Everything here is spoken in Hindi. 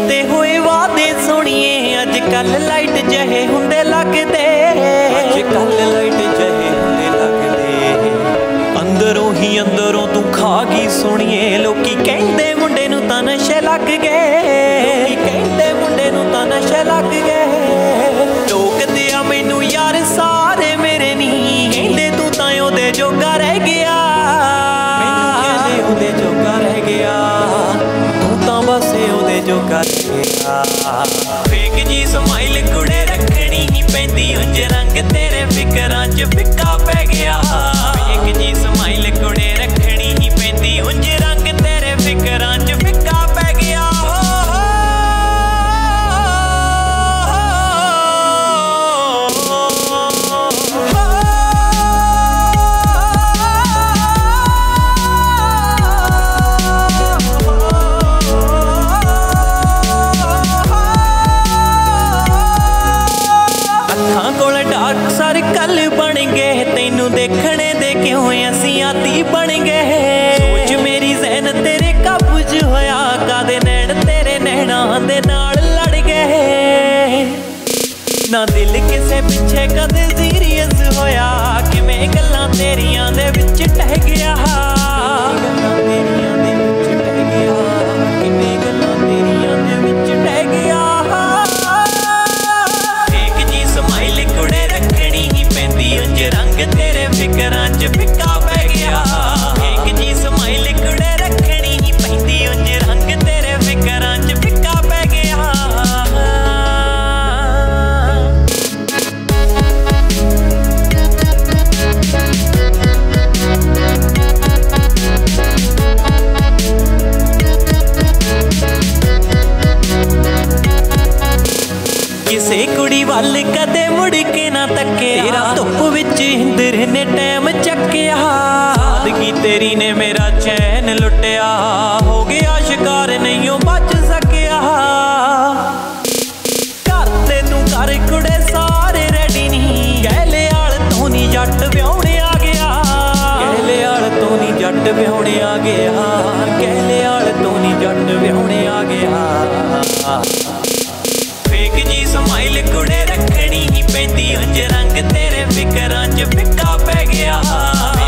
कीते हुए वादे सुनिए अजकल लाइट जहे हुंदे लगदे अजकल लाइट जहे हुंदे लगदे अंदरों ही अंदरों तू खा गई सुनिए लोकी कहंदे मुंडे नूं तां नशे लग गए लोकी कहंदे मुंडे नूं तां नशे लग गए टोकदे आ मैनूं यार सारे मेरे नी कहंदे तू तां ओहदे जोगा रह गया फेक जी समाइल कुड़े रखनी ही पैंदी उंज रंग तेरे फिकरां च फिक्का पै गया फेक जी समाइल कुड़े रखनी ही पैंदी उंज रंग तेरे फिकरां च फिक्का पै गया ना दिल किसे पिछे कदे सीरियस होया कि मैं गल्लां तेरियां दे विच टह गया एक जी समाइल कुड़े रखनी ही पैंदी उंज रंग तेरे फिकरां च फिक्का पै गया एक जी समाइल कुड़े रखनी ही पैंदी उंज रंग तेरे फिकरां च फिक्का पै गया किसे कुड़ी वाल कदे मुड़ के ना तके धुप विच हिंदर ने टैम चक्या सादगी तेरी ने मेरा चैन लुटिया हो गया शिकार नहीं बच सकिया घर ते तू कर कुड़े सारे रेडी नहीं गहले आल तू नी जट व्याहणे आ गया गहले आल तू नी जट व्याहणे आ गया गहले आल तू नी जट व्याहणे आ गया समाइल कुड़े रखनी ही पैंदी उंज रंग तेरे फिकरां च फिक्का पै गया।